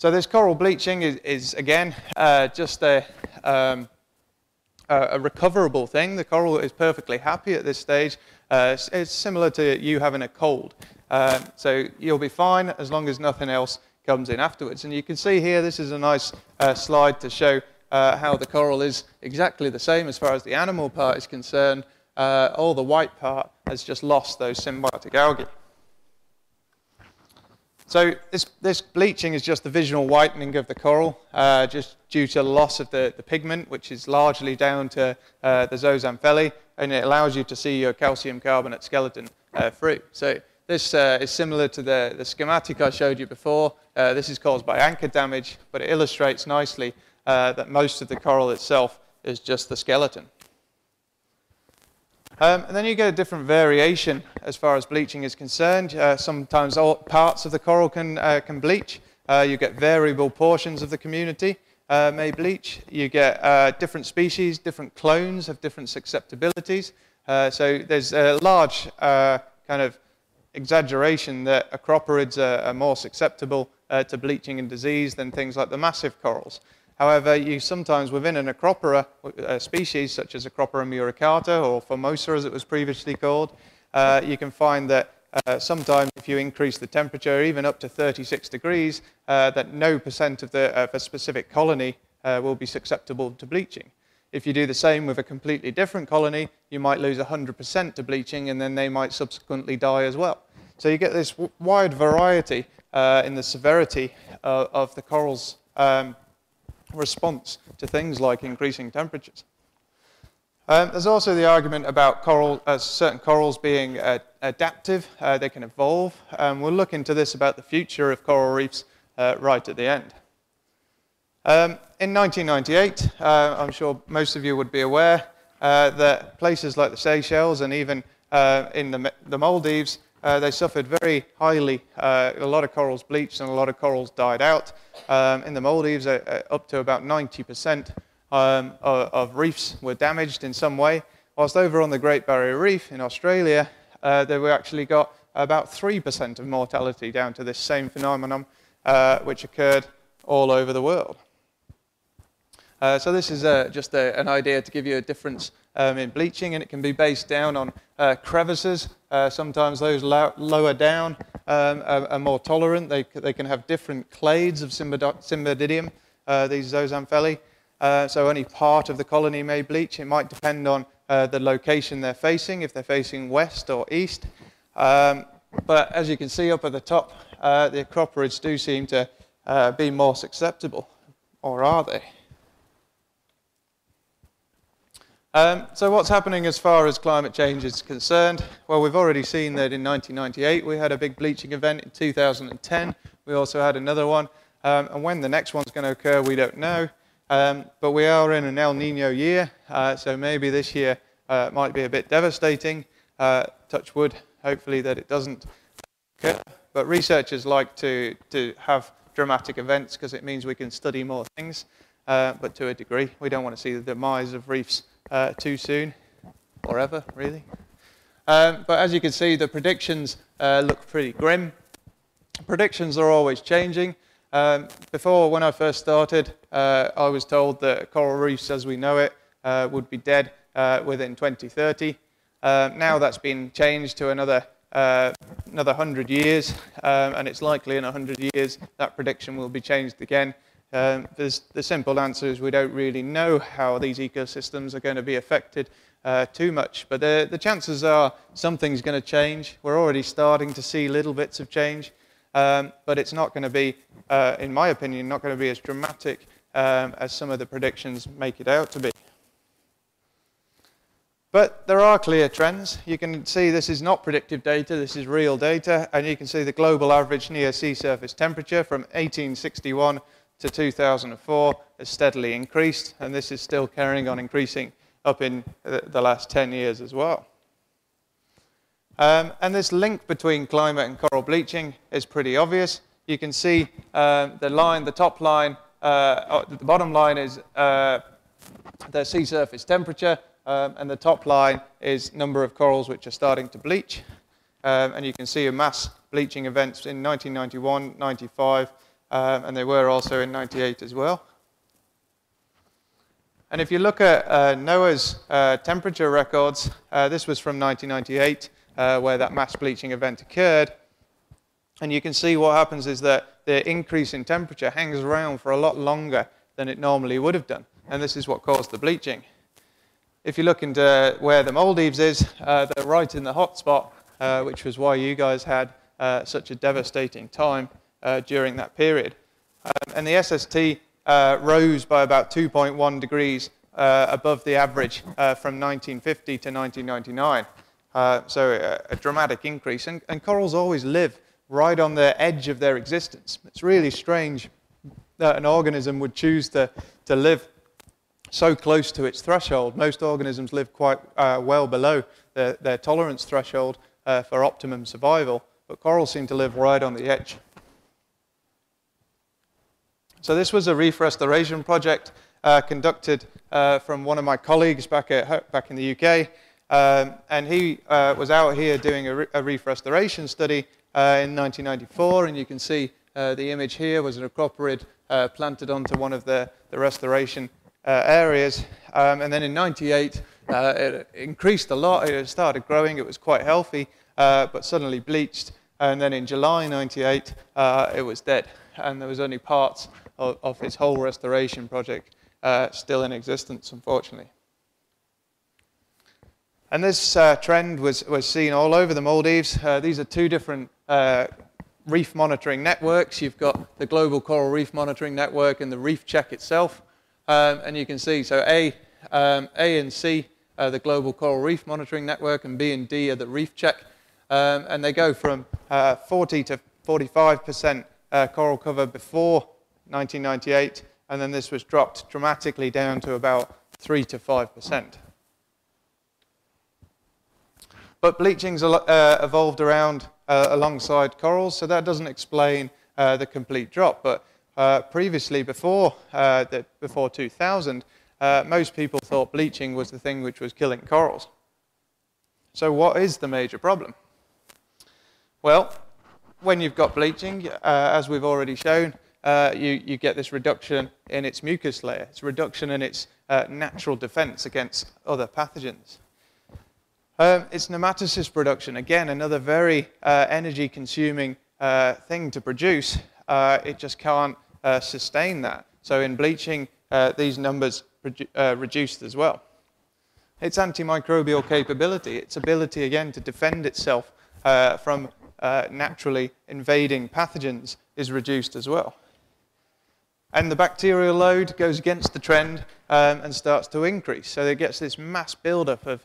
So this coral bleaching is again, just a recoverable thing. The coral is perfectly happy at this stage. It's similar to you having a cold. So you'll be fine as long as nothing else comes in afterwards. And you can see here, this is a nice slide to show how the coral is exactly the same as far as the animal part is concerned. All the white part has just lost those symbiotic algae. So this bleaching is just the visual whitening of the coral, just due to loss of the pigment, which is largely down to the zooxanthellae, and it allows you to see your calcium carbonate skeleton through. So this is similar to the schematic I showed you before. This is caused by anchor damage, but it illustrates nicely that most of the coral itself is just the skeleton. And then you get a different variation as far as bleaching is concerned. Sometimes all parts of the coral can bleach. You get variable portions of the community may bleach. You get different species, different clones of different susceptibilities. So there's a large kind of exaggeration that acroporids are more susceptible to bleaching and disease than things like the massive corals. However, you sometimes, within an Acropora species, such as Acropora muricata or Formosa, as it was previously called, you can find that sometimes if you increase the temperature, even up to 36 degrees, that no percent of a specific colony will be susceptible to bleaching. If you do the same with a completely different colony, you might lose 100% to bleaching, and then they might subsequently die as well. So you get this wide variety in the severity of the corals response to things like increasing temperatures. There's also the argument about certain corals being adaptive. They can evolve. We'll look into this about the future of coral reefs right at the end. In 1998, I'm sure most of you would be aware that places like the Seychelles and even in the Maldives, they suffered very highly. A lot of corals bleached and a lot of corals died out. In the Maldives, up to about 90% of reefs were damaged in some way. Whilst over on the Great Barrier Reef in Australia, they were actually got about 3% of mortality down to this same phenomenon, which occurred all over the world. So this is just an idea to give you a difference in bleaching, and it can be based down on crevices. Sometimes those lower down are more tolerant. They can have different clades of cymbididium, these zosanfeli. So only part of the colony may bleach. It might depend on the location they're facing, if they're facing west or east. But as you can see up at the top, the acroporids do seem to be more susceptible, or are they? So what's happening as far as climate change is concerned? Well, we've already seen that in 1998 we had a big bleaching event. In 2010 we also had another one, and when the next one's going to occur we don't know, but we are in an El Niño year, so maybe this year might be a bit devastating. Touch wood, hopefully that it doesn't occur, but researchers like to have dramatic events because it means we can study more things, but to a degree we don't want to see the demise of reefs too soon, or ever, really. But as you can see, the predictions look pretty grim. Predictions are always changing. Before, when I first started, I was told that coral reefs as we know it would be dead within 2030. Now that's been changed to another 100 years, and it's likely in 100 years that prediction will be changed again. The simple answer is we don't really know how these ecosystems are going to be affected too much, but the chances are something's going to change. We're already starting to see little bits of change, but it's not going to be, in my opinion, not going to be as dramatic as some of the predictions make it out to be. But there are clear trends. You can see this is not predictive data, this is real data, and you can see the global average near sea surface temperature from 1861 to 2004 has steadily increased, and this is still carrying on increasing up in the last 10 years as well. And this link between climate and coral bleaching is pretty obvious. You can see the top line, the bottom line is the sea surface temperature, and the top line is number of corals which are starting to bleach. And you can see a mass bleaching events in 1991, 95, and they were also in 98 as well. And if you look at NOAA's temperature records, this was from 1998, where that mass bleaching event occurred. And you can see what happens is that the increase in temperature hangs around for a lot longer than it normally would have done. And this is what caused the bleaching. If you look into where the Maldives is, they're right in the hotspot, which was why you guys had such a devastating time during that period. And the SST rose by about 2.1 degrees above the average from 1950 to 1999. So a dramatic increase. And corals always live right on the edge of their existence. It's really strange that an organism would choose to live so close to its threshold. Most organisms live quite well below their tolerance threshold for optimum survival, but corals seem to live right on the edge. So this was a reef restoration project conducted from one of my colleagues back in the UK, and he was out here doing a reef restoration study in 1994, and you can see the image here was an acroporid planted onto one of the restoration areas, and then in 98 it increased a lot. It started growing, it was quite healthy, but suddenly bleached, and then in July 98 it was dead, and there was only parts of his whole restoration project still in existence, unfortunately. And this trend was seen all over the Maldives. These are two different reef monitoring networks. You've got the Global Coral Reef Monitoring Network and the Reef Check itself. And you can see, so A and C are the Global Coral Reef Monitoring Network, and B and D are the Reef Check. And they go from 40 to 45% coral cover before 1998, and then this was dropped dramatically down to about 3 to 5%. But bleaching's evolved around alongside corals, so that doesn't explain the complete drop. But previously, before 2000, most people thought bleaching was the thing which was killing corals. So what is the major problem? Well, when you've got bleaching, as we've already shown, you get this reduction in its mucus layer. It's a reduction in its natural defense against other pathogens. It's nematocyst production, again, another very energy-consuming thing to produce. It just can't sustain that. So in bleaching, these numbers reduced as well. Its antimicrobial capability, its ability, again, to defend itself from naturally invading pathogens is reduced as well. And the bacterial load goes against the trend and starts to increase. So it gets this mass buildup of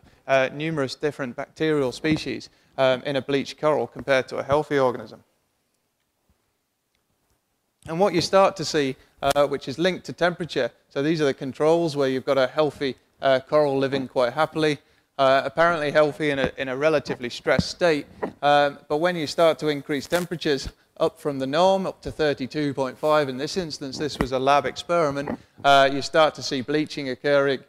numerous different bacterial species in a bleached coral compared to a healthy organism. And what you start to see, which is linked to temperature, so these are the controls where you've got a healthy coral living quite happily, apparently healthy in a relatively stressed state, but when you start to increase temperatures up from the norm, up to 32.5 in this instance, this was a lab experiment, you start to see bleaching occurring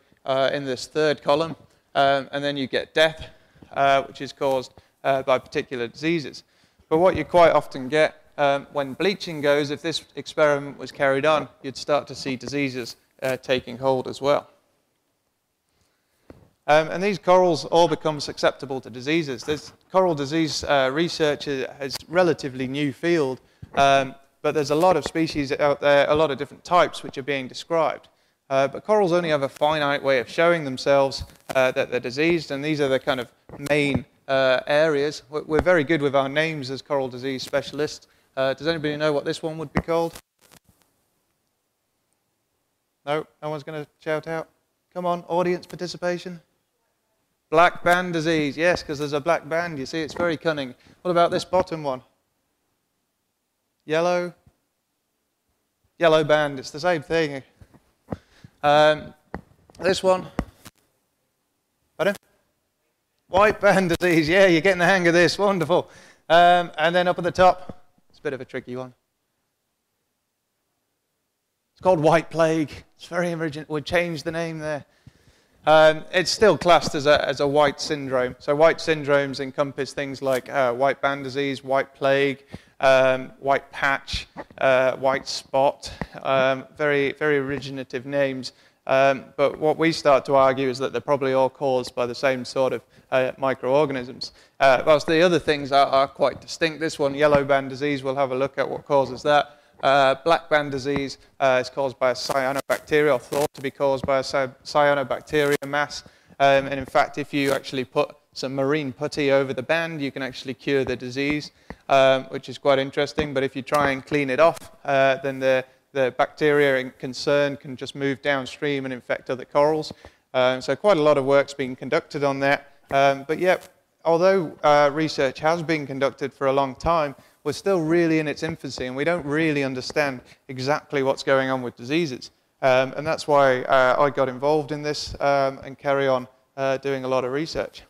in this third column, and then you get death, which is caused by particular diseases. But what you quite often get when bleaching goes, if this experiment was carried on, you'd start to see diseases taking hold as well. And these corals all become susceptible to diseases. This coral disease research is a relatively new field, but there's a lot of species out there, a lot of different types which are being described. But corals only have a finite way of showing themselves that they're diseased, and these are the kind of main areas. We're very good with our names as coral disease specialists. Does anybody know what this one would be called? No? No one's going to shout out? Come on, audience participation. Black band disease, yes, because there's a black band. You see, it's very cunning. What about this bottom one? Yellow? Yellow band, it's the same thing. This one? Pardon? White band disease, yeah, you're getting the hang of this, wonderful. And then up at the top, it's a bit of a tricky one. It's called white plague. It's very original. We changed the name there. It's still classed as a white syndrome. So white syndromes encompass things like white band disease, white plague, white patch, white spot, very, very originative names. But what we start to argue is that they're probably all caused by the same sort of microorganisms. Whilst the other things are quite distinct, this one, yellow band disease, we'll have a look at what causes that. Black band disease is caused by a cyanobacteria, or thought to be caused by a cyanobacteria mass. And in fact, if you actually put some marine putty over the band, you can actually cure the disease, which is quite interesting. But if you try and clean it off, then the bacteria in concern can just move downstream and infect other corals. So quite a lot of work's been conducted on that. But yeah, although research has been conducted for a long time, we're still really in its infancy, and we don't really understand exactly what's going on with diseases. And that's why I got involved in this and carry on doing a lot of research.